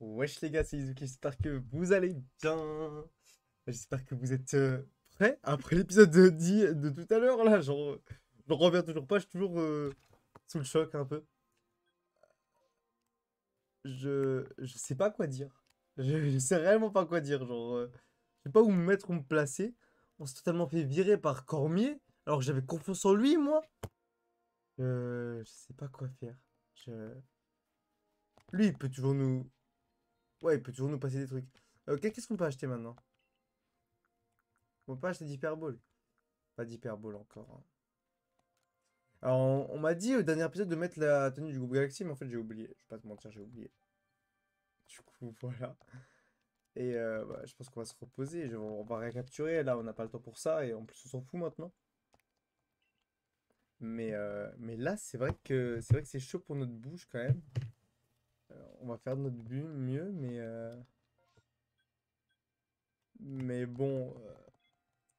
Wesh les gars, c'est Izuki, j'espère que vous allez bien. J'espère que vous êtes prêts après l'épisode de tout à l'heure. Là, j'en reviens toujours pas, je suis toujours sous le choc un peu. Je sais pas quoi dire. Je sais réellement pas quoi dire. Genre, je sais pas où me mettre, où me placer. On s'est totalement fait virer par Cormier, alors que j'avais confiance en lui, moi. Je sais pas quoi faire. Lui, il peut toujours nous... Ouais, il peut toujours nous passer des trucs. Ok, qu'est-ce qu'on peut acheter maintenant? On peut pas acheter d'hyperball. Pas d'hyperball encore. Hein. Alors, on m'a dit au dernier épisode de mettre la tenue du groupe Galaxy, mais en fait, j'ai oublié. Je vais pas te mentir, j'ai oublié. Du coup, voilà. Et bah, je pense qu'on va se reposer. On va récapturer. Là, on n'a pas le temps pour ça. Et en plus, on s'en fout maintenant. Mais là, c'est vrai que c'est chaud pour notre bouche quand même. On va faire de notre but mieux, mais bon,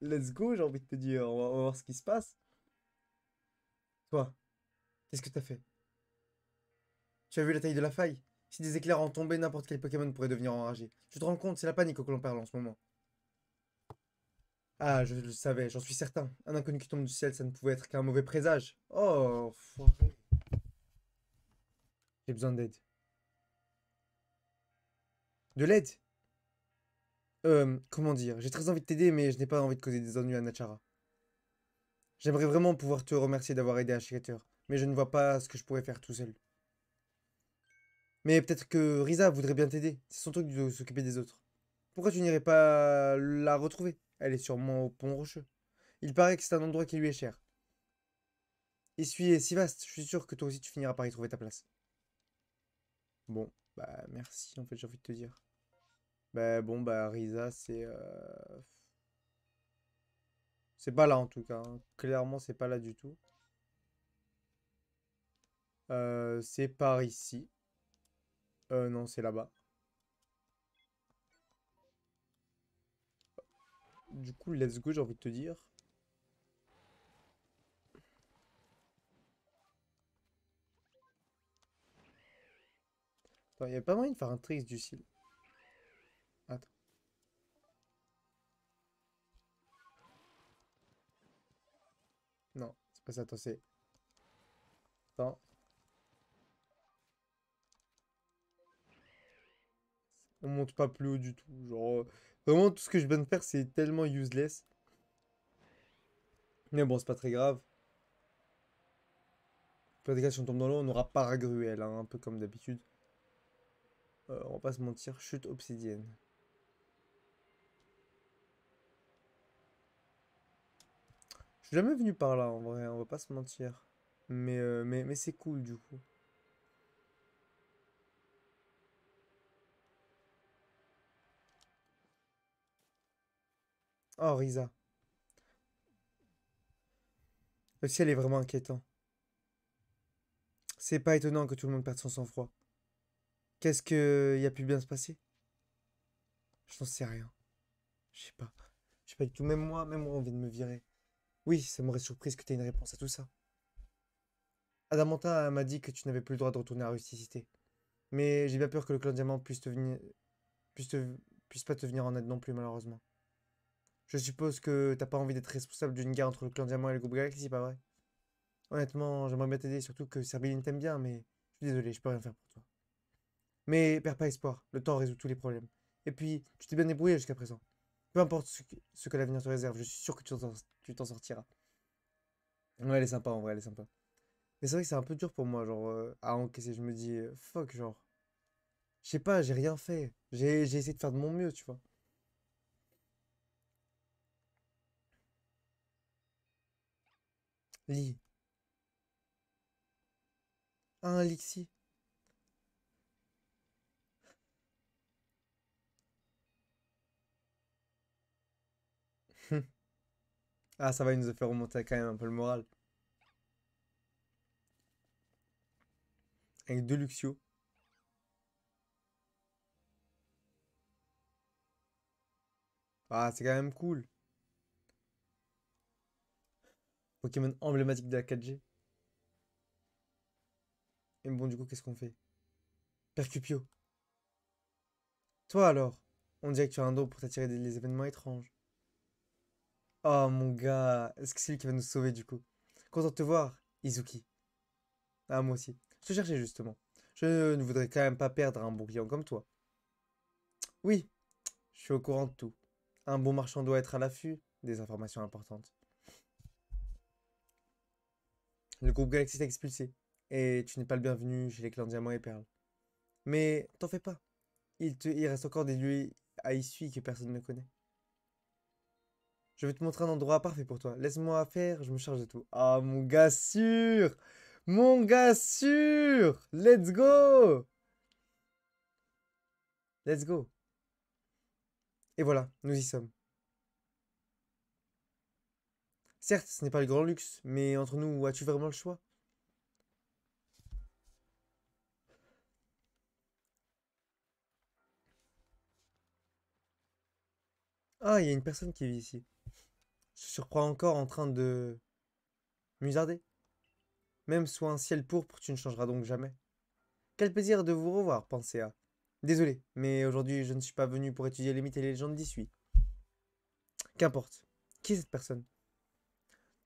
let's go, j'ai envie de te dire. On va voir ce qui se passe. Toi, qu'est-ce que t'as fait? Tu as vu la taille de la faille? Si des éclairs en tombaient, n'importe quel Pokémon pourrait devenir enragé. Tu te rends compte, c'est la panique que l'on parle en ce moment. Ah, je le savais, j'en suis certain. Un inconnu qui tombe du ciel, ça ne pouvait être qu'un mauvais présage. Oh, enfoiré. J'ai besoin d'aide. De l'aide? Comment dire? J'ai très envie de t'aider, mais je n'ai pas envie de causer des ennuis à Nachara. J'aimerais vraiment pouvoir te remercier d'avoir aidé Ashikator, mais je ne vois pas ce que je pourrais faire tout seul. Mais peut-être que Risa voudrait bien t'aider. C'est son truc de s'occuper des autres. Pourquoi tu n'irais pas la retrouver? Elle est sûrement au Pont Rocheux. Il paraît que c'est un endroit qui lui est cher. Essuy est si vaste, je suis sûr que toi aussi tu finiras par y trouver ta place. Bon, bah merci, en fait j'ai envie de te dire. Bah bon, bah Risa, c'est... C'est pas là en tout cas, hein. Clairement c'est pas là du tout. C'est par ici. Non, c'est là-bas. Du coup, let's go, j'ai envie de te dire. Attends, il n'y a pas moyen de faire un trick du style. Attends. Non, c'est pas ça, attends, c'est... Attends. On monte pas plus haut du tout, genre... Vraiment, tout ce que je viens de faire, c'est tellement useless. Mais bon, c'est pas très grave. Pas de gars, si on tombe dans l'eau, on aura paragruel, hein, un peu comme d'habitude. On va pas se mentir, chute obsidienne. Je suis jamais venu par là, en vrai, on va pas se mentir. Mais c'est cool, du coup. Oh, Risa. Le ciel est vraiment inquiétant. C'est pas étonnant que tout le monde perde son sang-froid. Qu'est-ce que y a pu bien se passer? Je n'en sais rien. Je sais pas du tout. Même moi, on vient de me virer. Oui, ça m'aurait surprise que tu aies une réponse à tout ça. Adamantin m'a dit que tu n'avais plus le droit de retourner à Rusticité. Mais j'ai bien peur que le clan Diamant puisse pas te venir en aide non plus, malheureusement. Je suppose que t'as pas envie d'être responsable d'une guerre entre le clan Diamant et le groupe Galaxy, pas vrai? Honnêtement, j'aimerais bien t'aider, surtout que Serbilline t'aime bien, mais je suis désolé, je peux rien faire pour toi. Mais perds pas espoir, le temps résout tous les problèmes. Et puis, tu t'es bien débrouillé jusqu'à présent. Peu importe ce que l'avenir te réserve, je suis sûr que tu t'en sortiras. Ouais, elle est sympa, en vrai, elle est sympa. Mais c'est vrai que c'est un peu dur pour moi, genre, à encaisser, je me dis, fuck, genre... Je sais pas, j'ai rien fait, j'ai essayé de faire de mon mieux, tu vois. Lit. Un Lixi. Ah, ça va, il nous a fait remonter quand même un peu le moral. Avec deux Luxio. Ah, c'est quand même cool. Pokémon emblématique de la 4G. Et bon, du coup, qu'est-ce qu'on fait? Percupio. Toi alors, on dirait que tu as un don pour t'attirer les événements étranges. Oh mon gars, est-ce que c'est lui qui va nous sauver du coup? Content de te voir, Izuki. Ah moi aussi, je te cherchais justement. Je ne voudrais quand même pas perdre un bon client comme toi. Oui, je suis au courant de tout. Un bon marchand doit être à l'affût des informations importantes. Le groupe Galaxy t'a expulsé, et tu n'es pas le bienvenu chez les clans Diamant et Perle. Mais t'en fais pas, il reste encore des lieux à Hisui que personne ne connaît. Je vais te montrer un endroit parfait pour toi. Laisse-moi faire, je me charge de tout. Ah, mon gars sûr! Mon gars sûr! Let's go! Let's go! Et voilà, nous y sommes. Certes, ce n'est pas le grand luxe, mais entre nous, as-tu vraiment le choix? Ah, il y a une personne qui vit ici. Je te surprends encore en train de musarder. Même sous un ciel pourpre, tu ne changeras donc jamais. Quel plaisir de vous revoir, Pensea. Désolé, mais aujourd'hui, je ne suis pas venu pour étudier les mythes et les légendes d'Hisui. Qu'importe. Qui est cette personne?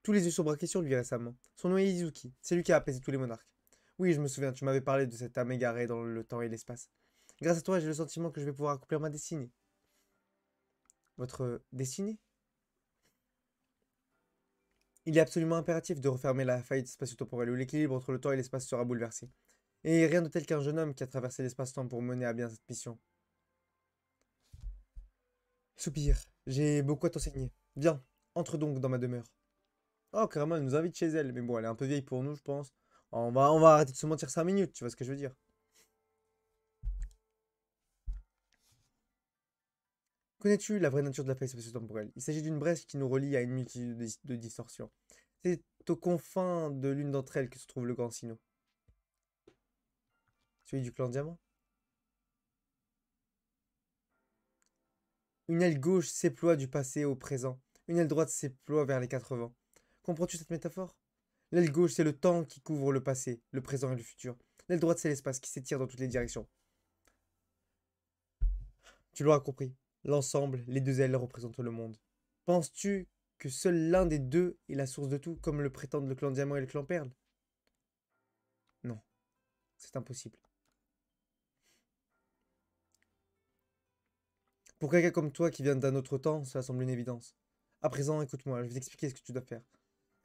Tous les yeux sont braqués sur lui récemment. Son nom est Izuki. C'est lui qui a apaisé tous les monarques. Oui, je me souviens, tu m'avais parlé de cette âme égarée dans le temps et l'espace. Grâce à toi, j'ai le sentiment que je vais pouvoir accomplir ma destinée. Votre destinée? Il est absolument impératif de refermer la faillite spatio-temporelle où l'équilibre entre le temps et l'espace sera bouleversé. Et rien de tel qu'un jeune homme qui a traversé l'espace-temps pour mener à bien cette mission. Soupir, j'ai beaucoup à t'enseigner. Viens, entre donc dans ma demeure. Oh, carrément, elle nous invite chez elle. Mais bon, elle est un peu vieille pour nous, je pense. On va arrêter de se mentir 5 minutes, tu vois ce que je veux dire. Connais-tu la vraie nature de la faille spatio-temporelle? Il s'agit d'une brèche qui nous relie à une multitude de distorsions. C'est aux confins de l'une d'entre elles que se trouve le grand Sinnoh. Celui du clan Diamant. Une aile gauche s'éploie du passé au présent. Une aile droite s'éploie vers les 80. Comprends-tu cette métaphore? L'aile gauche, c'est le temps qui couvre le passé, le présent et le futur. L'aile droite, c'est l'espace qui s'étire dans toutes les directions. Tu l'auras compris. L'ensemble, les deux ailes représentent le monde. Penses-tu que seul l'un des deux est la source de tout, comme le prétendent le clan Diamant et le clan Perle? Non, c'est impossible. Pour quelqu'un comme toi qui vient d'un autre temps, cela semble une évidence. À présent, écoute-moi, je vais t'expliquer ce que tu dois faire.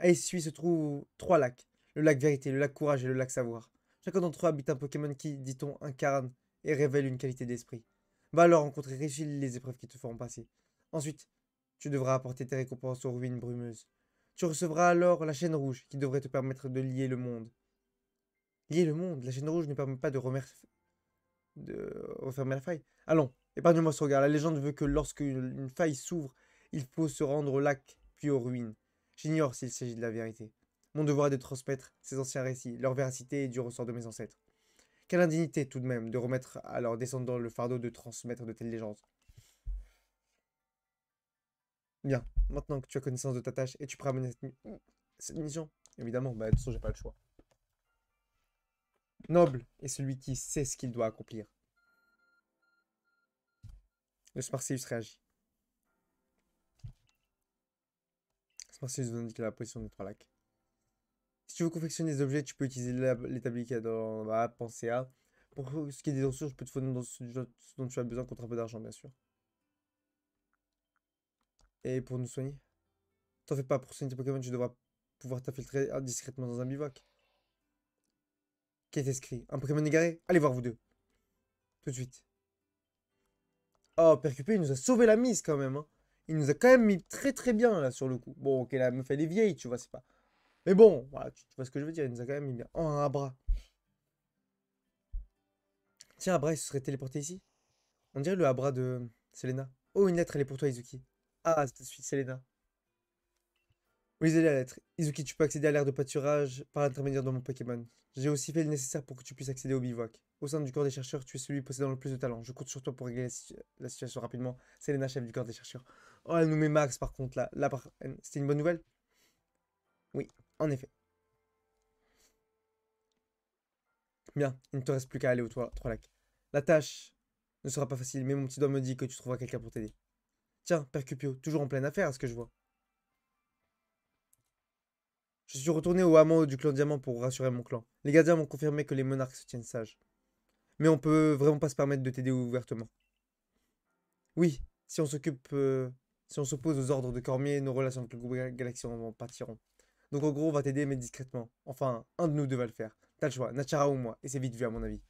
À Essuy se trouvent 3 lacs. Le lac Vérité, le lac Courage et le lac Savoir. Chacun d'entre eux habite un Pokémon qui, dit-on, incarne et révèle une qualité d'esprit. Va alors rencontrer Régil les épreuves qui te feront passer. Ensuite, tu devras apporter tes récompenses aux ruines brumeuses. Tu recevras alors la chaîne rouge qui devrait te permettre de lier le monde. Lier le monde? La chaîne rouge ne permet pas de refermer la faille. Allons, épargne-moi ce regard. La légende veut que lorsque une faille s'ouvre, il faut se rendre au lac puis aux ruines. J'ignore s'il s'agit de la vérité. Mon devoir est de transmettre ces anciens récits, leur véracité et du ressort de mes ancêtres. Quelle indignité, tout de même, de remettre à leurs descendants le fardeau de transmettre de telles légendes. Bien, maintenant que tu as connaissance de ta tâche, et tu pourras mener cette mission. Évidemment, de toute façon, j'ai pas le choix. Noble est celui qui sait ce qu'il doit accomplir. Le Smartseus réagit. Smartseus vous indique la position des 3 lacs. Si tu veux confectionner des objets, tu peux utiliser l'établi qu'il y a dans Pensea. Pour ce qui est des ressources, je peux te fournir ce dont tu as besoin contre un peu d'argent, bien sûr. Et pour nous soigner? T'en fais pas, pour soigner tes Pokémon, tu devras pouvoir t'infiltrer discrètement dans un bivouac. Qui est inscrit? Un Pokémon égaré? Allez voir vous deux. Tout de suite. Oh, Percupio, il nous a sauvé la mise quand même. Il nous a quand même mis très bien là sur le coup. Bon, ok, la meuf elle est vieille, tu vois, c'est pas... Mais bon, voilà, tu vois ce que je veux dire, il nous a quand même mis bien. Oh, un Abra. Tiens, Abra, il se serait téléporté ici. On dirait le Abra de Selena. Oh, une lettre, elle est pour toi, Izuki. Ah, c'est tout de suite Selena. Lisez la lettre. Izuki, tu peux accéder à l'aire de pâturage par l'intermédiaire de mon Pokémon. J'ai aussi fait le nécessaire pour que tu puisses accéder au bivouac. Au sein du corps des chercheurs, tu es celui possédant le plus de talent. Je compte sur toi pour régler la situation rapidement. Selena, chef du corps des chercheurs. Oh, elle nous met max, par contre, là. C'était une bonne nouvelle? Oui. En effet. Bien, il ne te reste plus qu'à aller aux 3 lacs. La tâche ne sera pas facile, mais mon petit doigt me dit que tu trouveras quelqu'un pour t'aider. Tiens, Percupio, toujours en pleine affaire à ce que je vois. Je suis retourné au hameau du clan Diamant pour rassurer mon clan. Les gardiens m'ont confirmé que les monarques se tiennent sages. Mais on peut vraiment pas se permettre de t'aider ouvertement. Oui, si on s'occupe... si on s'oppose aux ordres de Cormier, nos relations avec le groupe Galaxy en partiront. Donc en gros, on va t'aider, mais discrètement. Enfin, un de nous deux va le faire. T'as le choix, Nachara ou moi, et c'est vite vu à mon avis.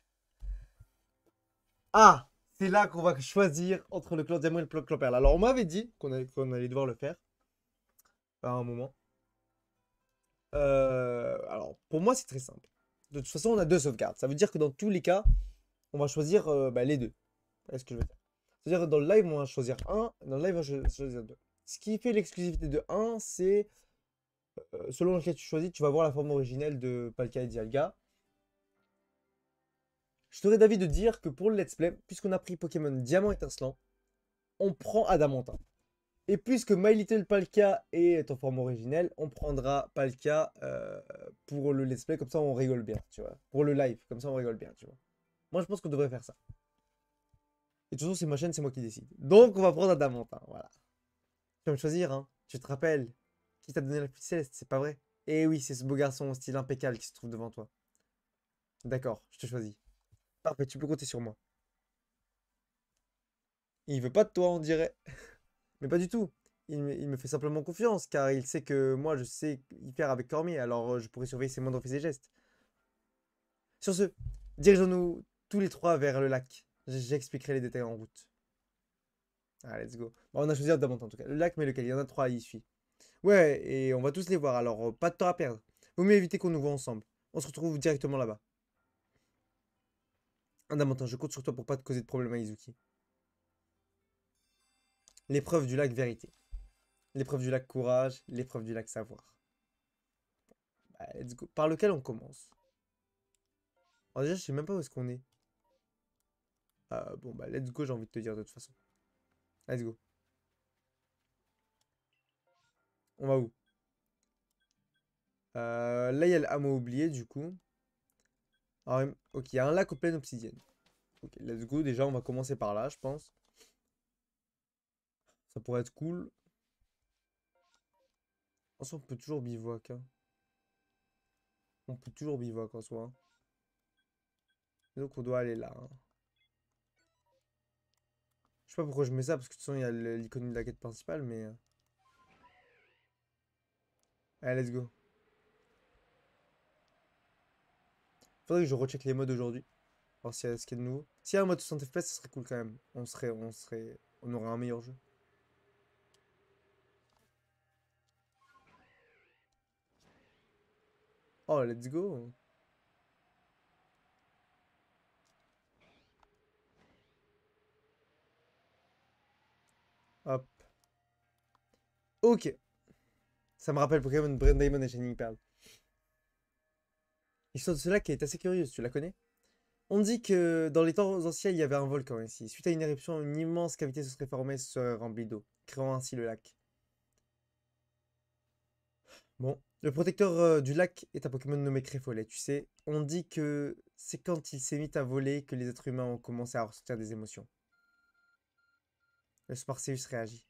Ah, c'est là qu'on va choisir entre le clan Diamant et le Plonclomper. Alors on m'avait dit qu'on allait devoir le faire. À un moment. Alors, pour moi, c'est très simple. De toute façon, on a deux sauvegardes. Ça veut dire que dans tous les cas, on va choisir les deux. Est-ce que je veux dire? C'est-à-dire que dans le live, on va choisir un. Dans le live, on va choisir deux. Ce qui fait l'exclusivité de 1, c'est... selon lequel tu choisis, tu vas voir la forme originelle de Palkia et Dialga. Je serais d'avis de dire que pour le let's play, puisqu'on a pris Pokémon Diamant et Étincelant, on prend Adamantin. Et puisque My Little Palkia est en forme originelle, on prendra Palkia pour le let's play, comme ça on rigole bien, tu vois. Pour le live, comme ça on rigole bien, tu vois. Moi je pense qu'on devrait faire ça. Et de toute façon c'est ma chaîne, c'est moi qui décide. Donc on va prendre Adamantin, voilà. Tu vas me choisir, hein, tu te rappelles. Qui t'a donné la pluie céleste, c'est pas vrai? Eh oui, c'est ce beau garçon au style impeccable qui se trouve devant toi. D'accord, je te choisis. Parfait, tu peux compter sur moi. Il veut pas de toi, on dirait. Mais pas du tout. Il me fait simplement confiance, car il sait que moi, je sais y faire avec Cormier, alors je pourrais surveiller ses moindres faits et gestes. Sur ce, dirigeons-nous tous les trois vers le lac. J'expliquerai les détails en route. Ah, let's go. Bon, on a choisi Adamantin en tout cas. Le lac, mais lequel? Il y en a 3 à Hisui. Ouais, et on va tous les voir, alors pas de temps à perdre. Vaut mieux éviter qu'on nous voit ensemble. On se retrouve directement là-bas. Adamantin, je compte sur toi pour pas te causer de problème à Izuki. L'épreuve du lac vérité. L'épreuve du lac courage. L'épreuve du lac savoir. Bah, let's go. Par lequel on commence? Alors déjà, je sais même pas où est-ce qu'on est. Bon, bah, let's go, j'ai envie de te dire de toute façon. Let's go. On va où? Là, il y a le hameau oublié, du coup. Alors, ok, il y a un lac aux plaines obsidiennes. Ok, let's go. Déjà, on va commencer par là, je pense. Ça pourrait être cool. En soi, on peut toujours bivouac. Hein. On peut toujours bivouac en soi. Donc, on doit aller là. Hein. Je sais pas pourquoi je mets ça, parce que de toute façon, il y a l'icône de la quête principale, mais... Allez, let's go. Faudrait que je recheck les modes aujourd'hui. Voir s'il y a ce qu'il y a de nouveau. S'il y a un mode 60 FPS, ça serait cool quand même. On aurait un meilleur jeu. Oh, let's go. Hop. Ok. Ça me rappelle Pokémon Diamond et Shining Pearl. L'histoire de ce lac est assez curieuse, tu la connais? On dit que dans les temps anciens, il y avait un volcan ici. Suite à une éruption, une immense cavité se serait formée et se serait remplie d'eau, créant ainsi le lac. Bon, le protecteur du lac est un Pokémon nommé Créfollet, tu sais. On dit que c'est quand il s'est mis à voler que les êtres humains ont commencé à ressentir des émotions. Le Smartseus réagit.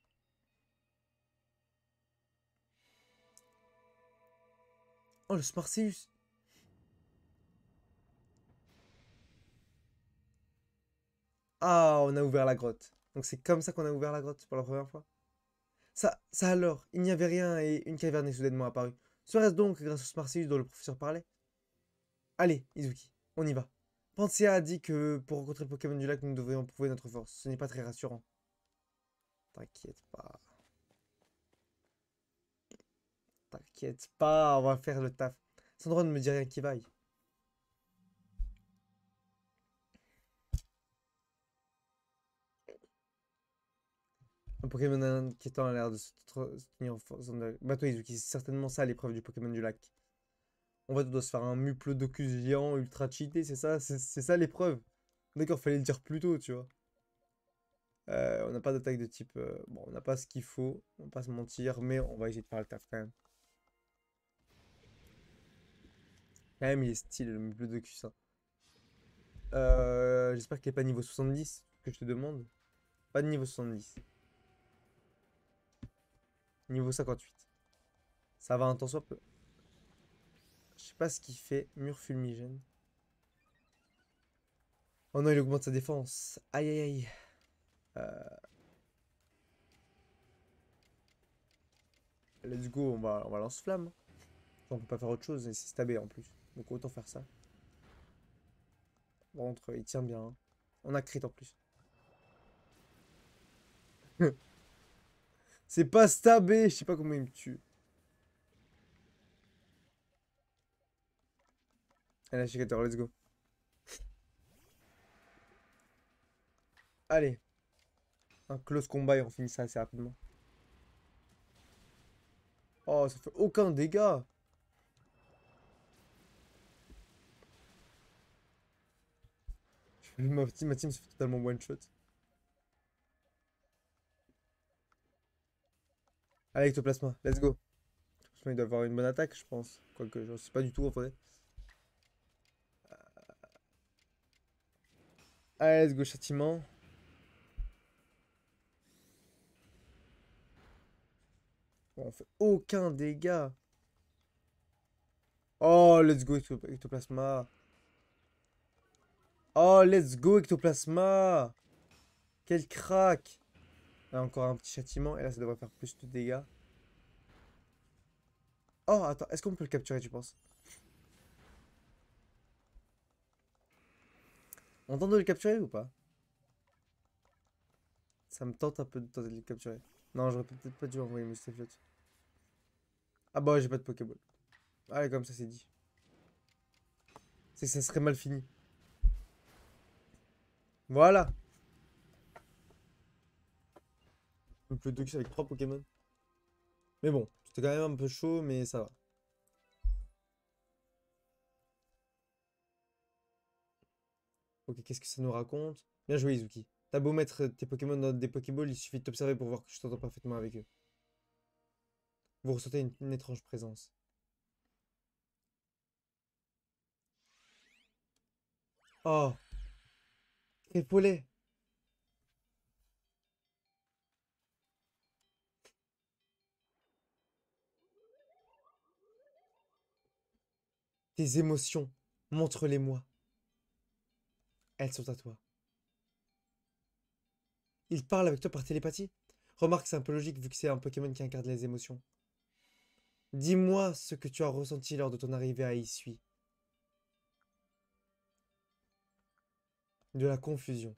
Oh, le Smartseus! Ah, on a ouvert la grotte. Donc c'est comme ça qu'on a ouvert la grotte pour la première fois. Ça alors, il n'y avait rien et une caverne est soudainement apparue. Serait-ce donc grâce au Smartseus dont le professeur parlait? Allez, Izuki, on y va. Pensea a dit que pour rencontrer le Pokémon du lac, nous devrions prouver notre force. Ce n'est pas très rassurant. T'inquiète pas. T'inquiète pas, on va faire le taf. Sans droit de me dire rien qui vaille. Un Pokémon inquiétant a l'air de se tenir en force. Bah toi Izuki, c'est certainement ça l'épreuve du Pokémon du lac. On va devoir se faire un Muplodocus géant ultra cheaté, c'est ça? C'est ça l'épreuve? D'accord, fallait le dire plus tôt, tu vois. On n'a pas d'attaque de type... bon, on n'a pas ce qu'il faut, on va pas se mentir, mais on va essayer de faire le taf quand même. Quand même, il est stylé, le Muplodocus. J'espère qu'il n'est pas niveau 70. que je te demande. Pas de niveau 70. Niveau 58. Ça va un temps soit peu. Je sais pas ce qu'il fait. Mur fulmigène. Oh non, il augmente sa défense. Aïe aïe aïe. Let's go, on va lancer flamme. On peut pas faire autre chose et c'est stabé en plus. Donc autant faire ça. Par contre, il tient bien. Hein. On a crit en plus. C'est pas stabé, je sais pas comment il me tue. Allez, chicateur, let's go. Allez. Un close combat et on finit ça assez rapidement. Oh, ça fait aucun dégât. Ma team se fait totalement one shot. Allez, Ectoplasma, let's go. Il doit avoir une bonne attaque, je pense. Quoique, je ne sais pas du tout en vrai. Allez, let's go, châtiment. On fait aucun dégât. Oh, let's go, Ectoplasma. Oh, let's go, Ectoplasma. Quel crack. Là, encore un petit châtiment. Et là, ça devrait faire plus de dégâts. Oh, attends. Est-ce qu'on peut le capturer, tu penses? On tente de le capturer ou pas? Ça me tente un peu de tenter de le capturer. Non, j'aurais peut-être pas dû envoyer mes Stéflat. Ah bah ouais, j'ai pas de Pokéball. Allez, comme ça, c'est dit. C'est que ça serait mal fini. Voilà. Donc le Dux avec 3 Pokémon. Mais bon, c'était quand même un peu chaud, mais ça va. Ok, qu'est-ce que ça nous raconte? Bien joué, Izuki. T'as beau mettre tes Pokémon dans des Pokéballs, il suffit de t'observer pour voir que je t'entends parfaitement avec eux. Vous ressentez une étrange présence. Oh! Créfollet. Tes émotions, montre-les-moi. Elles sont à toi. Il parle avec toi par télépathie. Remarque, c'est un peu logique vu que c'est un Pokémon qui incarne les émotions. Dis-moi ce que tu as ressenti lors de ton arrivée à Hisui. De la confusion.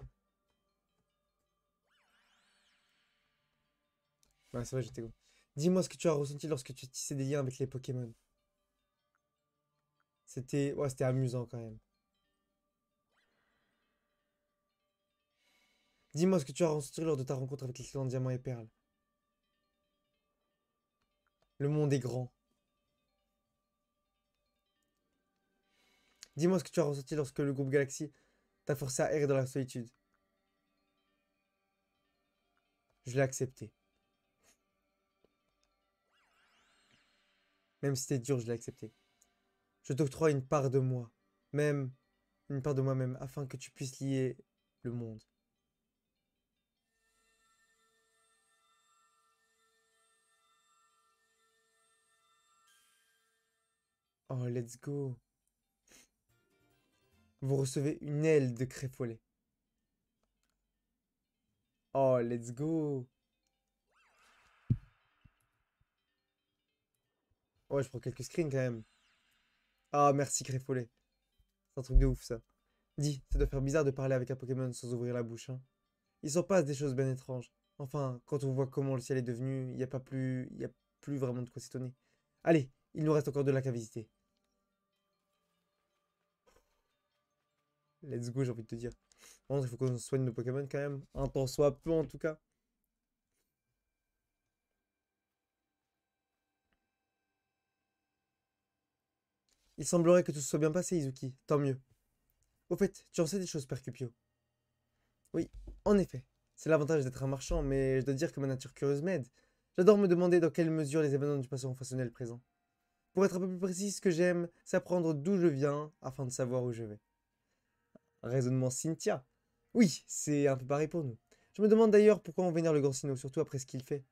Ouais, c'est vrai, j'étais con. Dis-moi ce que tu as ressenti lorsque tu tissais des liens avec les Pokémon. C'était... ouais, c'était amusant quand même. Dis-moi ce que tu as ressenti lors de ta rencontre avec les Clan Diamant et Perle. Le monde est grand. Dis-moi ce que tu as ressenti lorsque le groupe Galaxy t'a forcé à errer dans la solitude. Je l'ai accepté. Même si c'était dur, je l'ai accepté. Je t'octroie une part de moi. Même une part de moi-même afin que tu puisses lier le monde. Oh, let's go. Vous recevez une aile de Créfollet. Oh, let's go. Ouais, je prends quelques screens quand même. Ah, merci Créfollet. C'est un truc de ouf, ça. Dis, ça doit faire bizarre de parler avec un Pokémon sans ouvrir la bouche, hein. Il s'en passe des choses bien étranges. Enfin, quand on voit comment le ciel est devenu, il n'y a plus vraiment de quoi s'étonner. Allez, il nous reste encore de lacs à visiter. Let's go, j'ai envie de te dire. Par contre, il faut qu'on soigne nos Pokémon quand même. Un temps soit peu en tout cas. Il semblerait que tout se soit bien passé, Izuki. Tant mieux. Au fait, tu en sais des choses, Percupio. Oui, en effet. C'est l'avantage d'être un marchand, mais je dois dire que ma nature curieuse m'aide. J'adore me demander dans quelle mesure les événements du passé ont façonné le présent. Pour être un peu plus précis, ce que j'aime, c'est apprendre d'où je viens afin de savoir où je vais. Raisonnement Cynthia. Oui, c'est un peu pareil pour nous. Je me demande d'ailleurs pourquoi on vénère le grand Sinnoh, surtout après ce qu'il fait.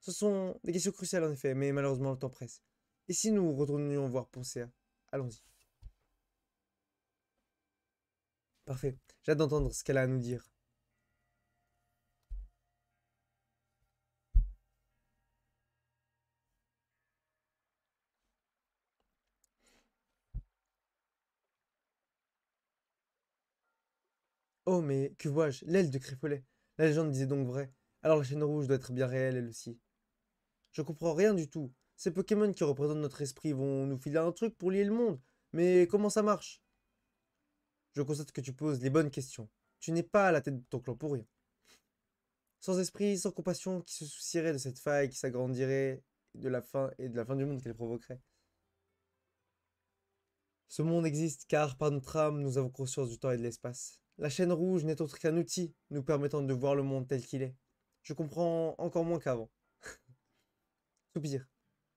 Ce sont des questions cruciales en effet, mais malheureusement le temps presse. Et si nous retournions voir Pensea? Allons-y. Parfait, j'ai hâte d'entendre ce qu'elle a à nous dire. Oh mais, que vois-je? L'aile de Créfollet. La légende disait donc vrai. Alors la chaîne rouge doit être bien réelle elle aussi. Je comprends rien du tout. Ces Pokémon qui représentent notre esprit vont nous filer un truc pour lier le monde. Mais comment ça marche? Je constate que tu poses les bonnes questions. Tu n'es pas à la tête de ton clan pour rien. Sans esprit, sans compassion, qui se soucierait de cette faille qui s'agrandirait de la fin du monde qu'elle provoquerait. Ce monde existe car par notre âme, nous avons conscience du temps et de l'espace. La chaîne rouge n'est autre qu'un outil nous permettant de voir le monde tel qu'il est. Je comprends encore moins qu'avant. Soupir.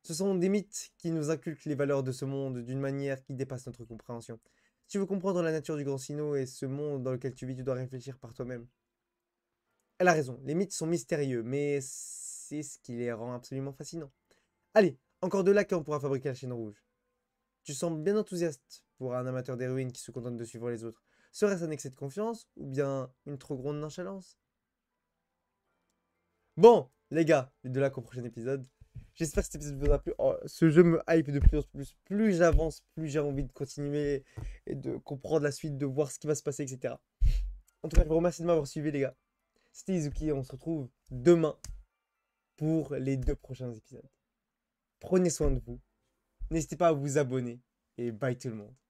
Ce sont des mythes qui nous inculquent les valeurs de ce monde d'une manière qui dépasse notre compréhension. Si tu veux comprendre la nature du grand Sinnoh et ce monde dans lequel tu vis, tu dois réfléchir par toi-même. Elle a raison, les mythes sont mystérieux, mais c'est ce qui les rend absolument fascinants. Allez, encore de là qu'on pourra fabriquer la chaîne rouge. Tu sembles bien enthousiaste pour un amateur d'héroïne qui se contente de suivre les autres. Serait-ce un excès de confiance ou bien une trop grande nonchalance? Bon, les gars, de là qu'au prochain épisode. J'espère que cet épisode vous aura plu. Oh, ce jeu me hype de plus en plus. Plus j'avance, plus j'ai envie de continuer et de comprendre la suite, de voir ce qui va se passer, etc. En tout cas, je vous remercie de m'avoir suivi, les gars. C'était Izuki et on se retrouve demain pour les 2 prochains épisodes. Prenez soin de vous. N'hésitez pas à vous abonner et bye tout le monde.